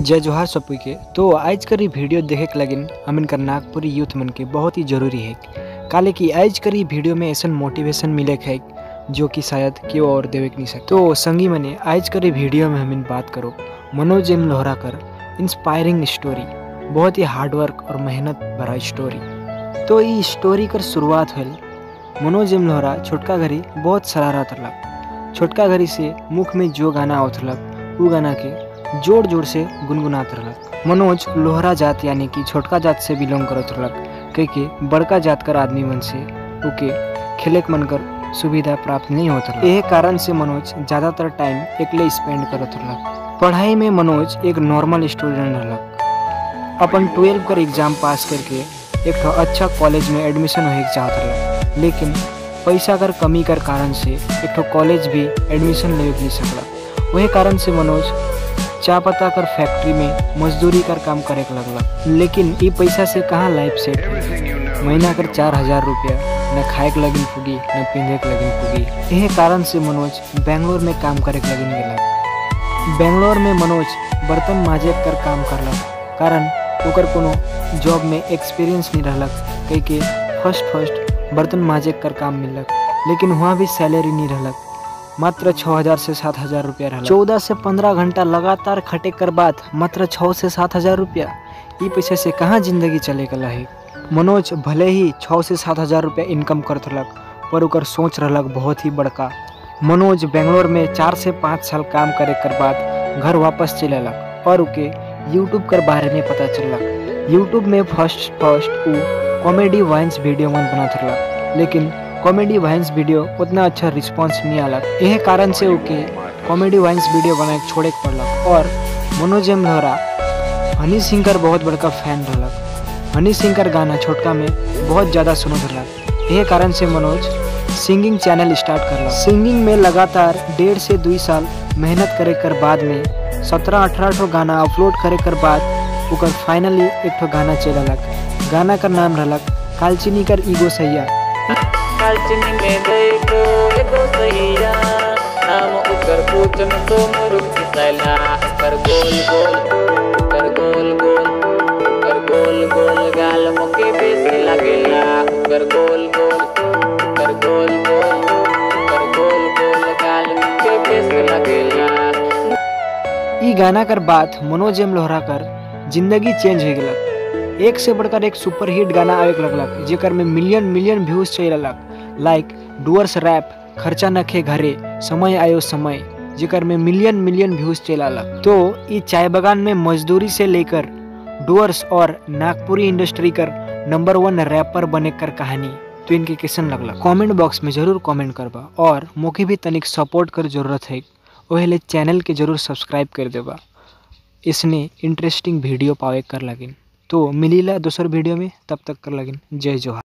जय जोहार सबू के। तो आज करी वीडियो देखे के लगिन हमिन कर नागपुरी यूथ मन के बहुत ही जरूरी है, काले कि आज करी वीडियो में ऐसा मोटिवेशन मिले है जो कि शायद क्यों और देवे नहीं सकते। तो संगी मने आज करी वीडियो में हमिन बात करो मनोज एम लोहरा कर इंस्पायरिंग स्टोरी, बहुत ही हार्डवर्क और मेहनत भरा स्टोरी। तो ये स्टोरी कर शुरुआत हुई। मनोज एम लोहरा छोटका घड़ी बहुत शरारत रखलक। छोटका घड़ी से मुख में जो गाना उथलक वो गाना के जोड़ जोड़ से गुनगुनात रहलक। मनोज लोहरा जात यानी कि छोटका जात से बिलोंग करत रहलक, क्योंकि बड़का जात कर आदमी मन से उके खेलक मन कर सुविधा प्राप्त नहीं होत रहलक। यही कारण से मनोज ज़्यादातर टाइम एकले स्पेंड करत रहलक। पढ़ाई में मनोज एक नॉर्मल स्टूडेंट रहलक। अपन 12 कर एग्ज़ाम पास करके एक अच्छा कॉलेज में एडमिशन होए चाहत रहलक, लेकिन पैसा कर कमी कर कारण से एक कॉलेज भी एडमिशन ले नहीं सकलक। वही कारण से मनोज चा पत्ता कर फैक्ट्री में मजदूरी कर काम करे लगलक, लेकिन ये पैसा से कहाँ लाइफ सेट। महीना कर 4000 रुपया न खाए के लगिन फूगी न पीने के लगिन फूगी। यही कारण से मनोज बेंगलोर में काम करे लगिन गेलक। बेंगलोर में मनोज बर्तन माजे कर काम करलक, कारण ओकर कोनो जॉब में एक्सपीरियंस नहीं रहलक। कई के फर्स्ट बर्तन माजे कर काम मिललक, लेकिन वहाँ भी सैलरी नहीं रहलक, मात्र 6000 से 7000 रुपया रहा। 14 से 15 घंटा लगातार खटे कर बाद मात्र 6 से 7000 रुपया, ये पैसे से कहाँ जिंदगी चले गला है। मनोज भले ही 6 से 7000 रुपया इनकम करत रहलक, पर उकर सोच रहलक बहुत ही बड़का। मनोज बेंगलोर में 4 से 5 साल काम करे कर बाद घर वापस चले अलक और उके यूट्यूब कर बारे में पता चललक। यूट्यूब में फर्स्ट वो कॉमेडी वाइन्स वीडियो मन बनात रहलक, लेकिन कॉमेडी वाइन्स वीडियो उतना अच्छा रिस्पांस नहीं आलक। यही कारण से उके कॉमेडी वाइन्स वीडियो बनाए छोड़े पड़लक। और मनोज एम लोहरा हनी सिंह कर बहुत बड़का फैन रहलक। हनी सिंह कर गाना छोटका में बहुत ज़्यादा सुनत रहलक। यही कारण से मनोज सिंगिंग चैनल स्टार्ट करलक। सिंगिंग में लगातार 1.5 से 2 साल मेहनत करे कर बाद में 17-18 गाना अपलोड करे कर बाद उकर फाइनली एक गाना चललक। गाना का नाम रहलक कालचीनी कर ईगो सैया। कालचीनी में देखो एको सैया, नाम उकर पूछ में तो मुरुक सैला। कर गोल गोल कर गोल गोल कर गोल गोल गाल मुके बेस लागेला। कर गोल गोल कर गोल गोल कर गोल गोल गाल मुके बेस लागेला। ई गाना कर बात मनोज एम लोहरा कर जिंदगी चेंज हो गेलक। एक से बढ़कर एक सुपरहिट गाना आवे लगलक, जेकर में मिलियन व्यूज चल लगलक। लाइक डुअर्स रैप खर्चा नखे घरे समय आयो समय, जेकर में मिलियन व्यूज चल अलक। तो ये चाय बगान में मजदूरी से लेकर डुअर्स और नागपुरी इंडस्ट्री कर नंबर 1 रैपर बने कर कहानी तो इनके कैसन लगलक। कमेंट बॉक्स में जरूर कमेंट करबा और मोके भी तनिक सपोर्ट कर जरूरत है। वह चैनल के जरूर सब्सक्राइब कर देबा, इसने इंटरेस्टिंग वीडियो पावे कर लगिन। तो मिलीला दूसर वीडियो में, तब तक कर लगिन जय जोहार।